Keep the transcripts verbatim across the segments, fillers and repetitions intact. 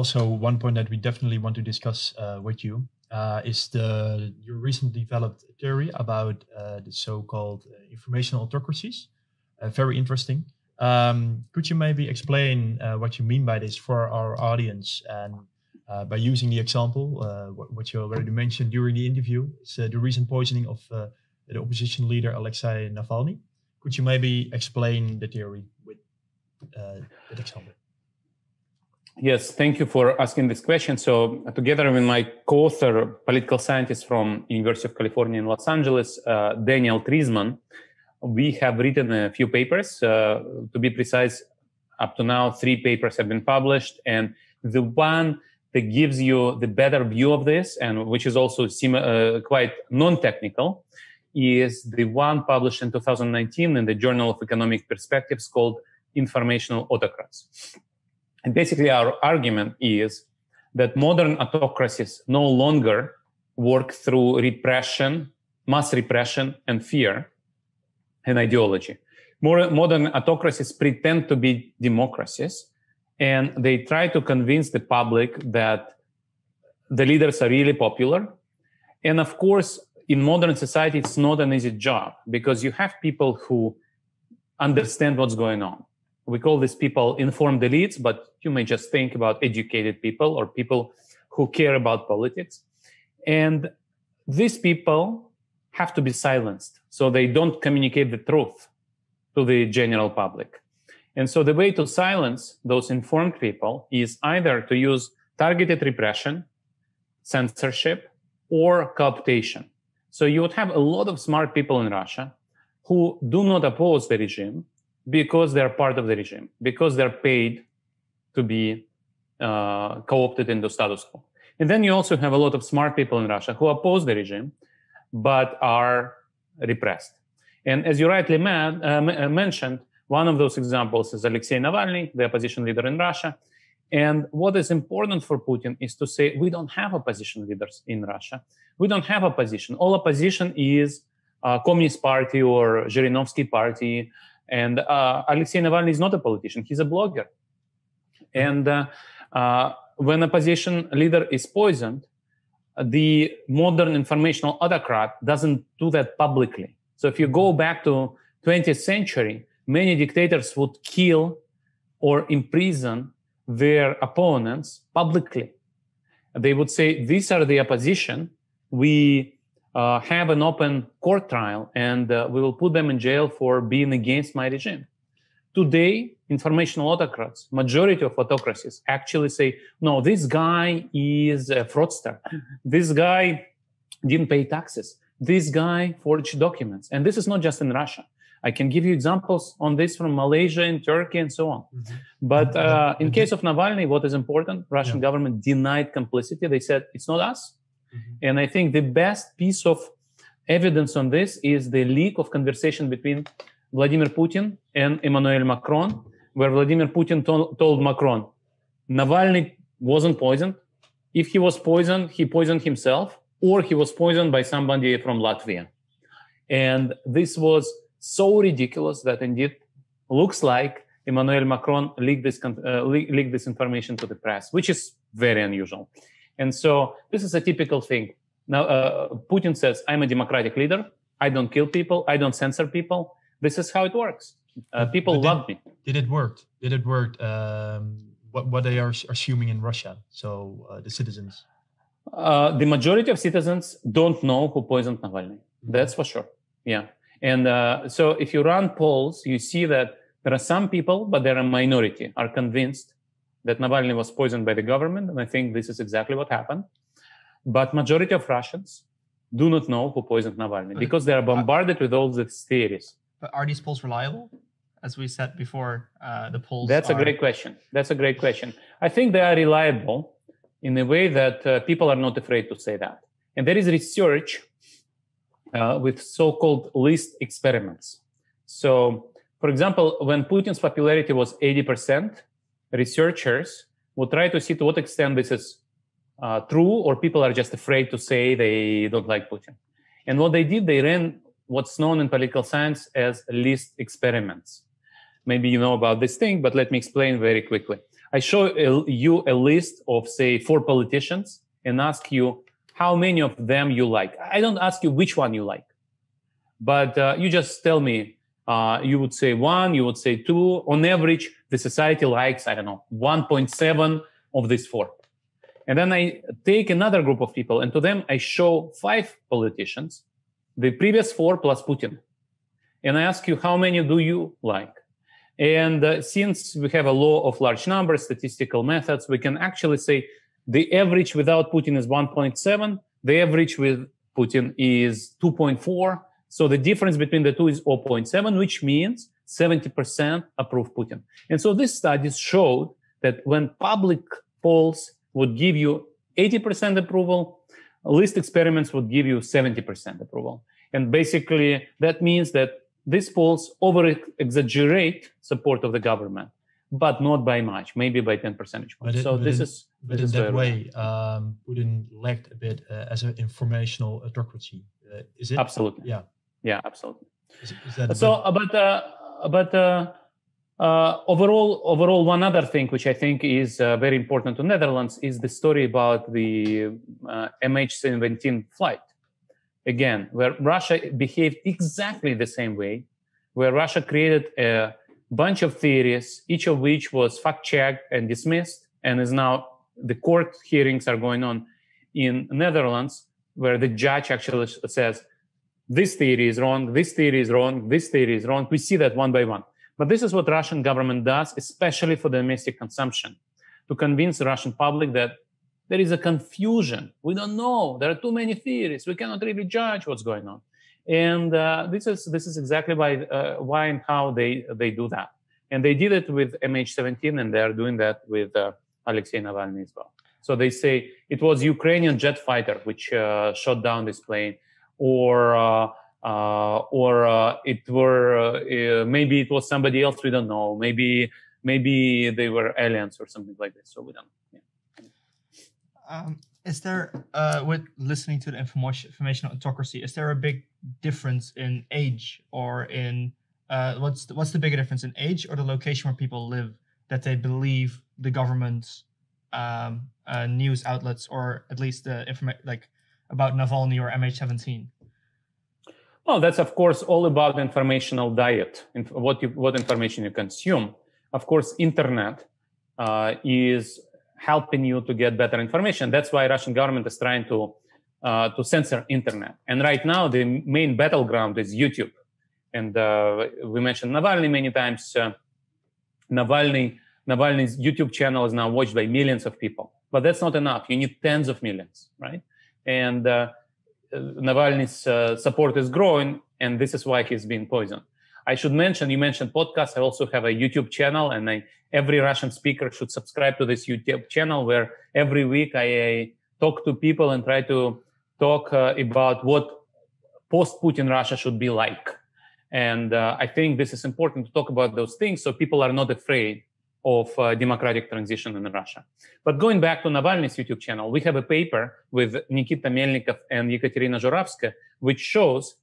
also one point that we definitely want to discuss uh, with you uh, is the your recently developed theory about uh, the so-called informational autocracies. Uh, very interesting. Um, could you maybe explain uh, what you mean by this for our audience? And uh, by using the example, uh, what, what you already mentioned during the interview, is uh, the recent poisoning of uh, the opposition leader Alexei Navalny. Could you maybe explain the theory with uh, that example? Yes, thank you for asking this question. So together with my co-author, political scientist from University of California in Los Angeles, uh, Daniel Treisman, we have written a few papers. Uh, to be precise, up to now, three papers have been published. And the one that gives you the better view of this, and which is also seem, uh, quite non-technical, is the one published in two thousand nineteen in the Journal of Economic Perspectives called Informational Autocrats. And basically our argument is that modern autocracies no longer work through repression, mass repression and fear and ideology. More modern autocracies pretend to be democracies, and they try to convince the public that the leaders are really popular. And of course, in modern society, it's not an easy job because you have people who understand what's going on. We call these people informed elites, but you may just think about educated people or people who care about politics. And these people have to be silenced so they don't communicate the truth to the general public. And so the way to silence those informed people is either to use targeted repression, censorship, or cooptation. So you would have a lot of smart people in Russia who do not oppose the regime, because they're part of the regime, because they're paid to be uh, co-opted into status quo. And then you also have a lot of smart people in Russia who oppose the regime, but are repressed. And as you rightly man, uh, mentioned, one of those examples is Alexei Navalny, the opposition leader in Russia. And what is important for Putin is to say, we don't have opposition leaders in Russia. We don't have opposition. All opposition is uh, Communist Party or Zhirinovsky Party. And uh, Alexei Navalny is not a politician, he's a blogger. And uh, uh, when an opposition leader is poisoned, the modern informational autocrat doesn't do that publicly. So if you go back to twentieth century, many dictators would kill or imprison their opponents publicly. They would say, these are the opposition, we Uh, have an open court trial, and uh, we will put them in jail for being against my regime. Today, informational autocrats, majority of autocracies, actually say, no, this guy is a fraudster. This guy didn't pay taxes. This guy forged documents. And this is not just in Russia. I can give you examples on this from Malaysia and Turkey and so on. Mm-hmm. But uh, in case of Navalny, what is important, Russian yeah. government denied complicity. They said, it's not us. Mm-hmm. And I think the best piece of evidence on this is the leak of conversation between Vladimir Putin and Emmanuel Macron, where Vladimir Putin to told Macron, Navalny wasn't poisoned. If he was poisoned, he poisoned himself, or he was poisoned by somebody from Latvia. And this was so ridiculous that indeed looks like Emmanuel Macron leaked this, uh, le leaked this information to the press, which is very unusual. And so this is a typical thing. Now, uh, Putin says, I'm a democratic leader. I don't kill people. I don't censor people. This is how it works. Uh, people did, love me. Did it work? Did it work? Um, what, what they are assuming in Russia? So uh, the citizens? Uh, the majority of citizens don't know who poisoned Navalny. That's for sure. Yeah. And uh, so if you run polls, you see that there are some people, but there are a minority, are convinced that Navalny was poisoned by the government, and I think this is exactly what happened. But majority of Russians do not know who poisoned Navalny because they are bombarded with all these theories. But are these polls reliable? As we said before, uh, the polls That's are... a great question. That's a great question. I think they are reliable in a way that uh, people are not afraid to say that. And there is research uh, with so-called least experiments. So, for example, when Putin's popularity was eighty percent, researchers will try to see to what extent this is uh, true, or people are just afraid to say they don't like Putin. And what they did, they ran what's known in political science as least experiments. Maybe you know about this thing, but let me explain very quickly. I show a, you a list of, say, four politicians and ask you how many of them you like. I don't ask you which one you like, but uh, you just tell me, uh, you would say one, you would say two. On average, the society likes, I don't know, one point seven of these four. And then I take another group of people, and to them I show five politicians, the previous four plus Putin. And I ask you, how many do you like? And uh, since we have a law of large numbers, statistical methods, we can actually say the average without Putin is one point seven. The average with Putin is two point four. So the difference between the two is zero point seven, which means seventy percent approve Putin. And so these studies showed that when public polls would give you eighty percent approval, list experiments would give you seventy percent approval. And basically, that means that these polls over-exaggerate support of the government, but not by much, maybe by ten percentage points. But so it, this but is But this in is that way, um, Putin lacked a bit uh, as an informational autocracy. Uh, is it? Absolutely. Yeah. Yeah, absolutely. Is, is that so, uh, but uh, but uh, uh, overall, overall, one other thing which I think is uh, very important to Netherlands is the story about the uh, M H seventeen flight. Again, where Russia behaved exactly the same way, where Russia created a bunch of theories, each of which was fact-checked and dismissed, and is now the court hearings are going on in Netherlands, where the judge actually says, this theory is wrong, this theory is wrong, this theory is wrong. We see that one by one. But this is what Russian government does, especially for domestic consumption, to convince the Russian public that there is a confusion. We don't know. There are too many theories. We cannot really judge what's going on. And uh, this is this is exactly why uh, why and how they they do that. And they did it with M H seventeen, and they are doing that with uh, Alexei Navalny as well. So they say it was Ukrainian jet fighter which uh, shot down this plane, or uh, uh, or uh, it were uh, uh, maybe it was somebody else. We don't know. Maybe maybe they were aliens or something like this. So we don't. Yeah. Um, is there, uh, with listening to the information, information autocracy, is there a big difference in age or in, uh, what's the, what's the bigger difference in age or the location where people live that they believe the government's um, uh, news outlets, or at least the information like about Navalny or M H seventeen? Well, that's of course all about informational diet, inf what you, what information you consume. Of course, internet uh, is helping you to get better information. That's why Russian government is trying to uh, to censor internet. And right now, the main battleground is YouTube. And uh, we mentioned Navalny many times. Uh, Navalny, Navalny's YouTube channel is now watched by millions of people. But that's not enough. You need tens of millions, right? And uh, Navalny's uh, support is growing, and this is why he's being poisoned. I should mention, you mentioned podcasts. I also have a YouTube channel, and I, every Russian speaker should subscribe to this YouTube channel, where every week I, I talk to people and try to talk uh, about what post-Putin Russia should be like. And uh, I think this is important to talk about those things so people are not afraid of uh, democratic transition in Russia. But going back to Navalny's YouTube channel, we have a paper with Nikita Melnikov and Ekaterina Zhuravskaya, which shows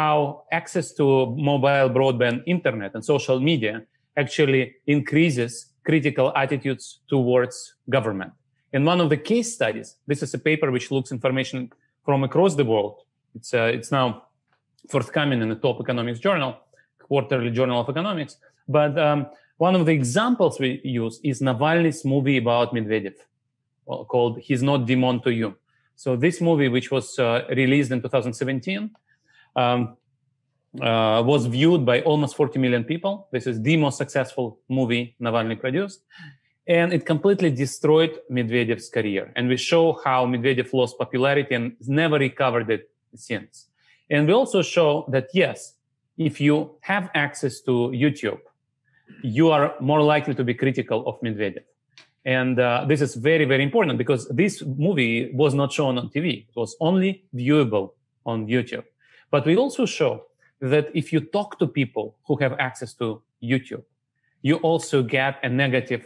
how access to mobile broadband internet and social media actually increases critical attitudes towards government. In one of the case studies, this is a paper which looks information from across the world. It's, uh, it's now forthcoming in the top economics journal, Quarterly Journal of Economics. But um, one of the examples we use is Navalny's movie about Medvedev, well, called He's Not Demon to You. So this movie, which was uh, released in two thousand seventeen, Um, uh, was viewed by almost forty million people. This is the most successful movie Navalny produced. And it completely destroyed Medvedev's career. And we show how Medvedev lost popularity and never recovered it since. And we also show that, yes, if you have access to YouTube, you are more likely to be critical of Medvedev. And uh, this is very, very important because this movie was not shown on T V. It was only viewable on YouTube. But we also show that if you talk to people who have access to YouTube, you also get a negative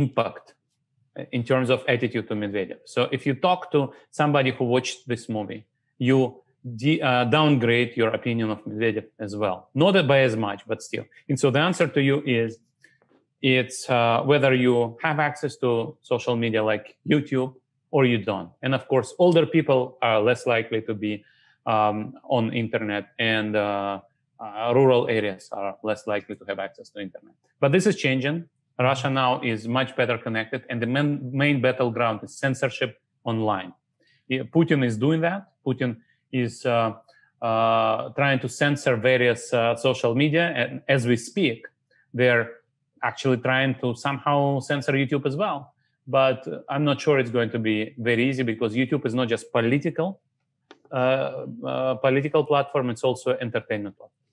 impact in terms of attitude to Medvedev. So if you talk to somebody who watched this movie, you de uh, downgrade your opinion of Medvedev as well. Not by as much, but still. And so the answer to you is It's uh, whether you have access to social media like YouTube or you don't. And of course, older people are less likely to be um, on internet, and uh, uh, rural areas are less likely to have access to internet. But this is changing. Russia now is much better connected, and the main, main battleground is censorship online. Putin is doing that. Putin is uh, uh, trying to censor various uh, social media, and as we speak, they're actually trying to somehow censor YouTube as well. But I'm not sure it's going to be very easy, because YouTube is not just political, uh, uh, political platform; it's also entertainment platform.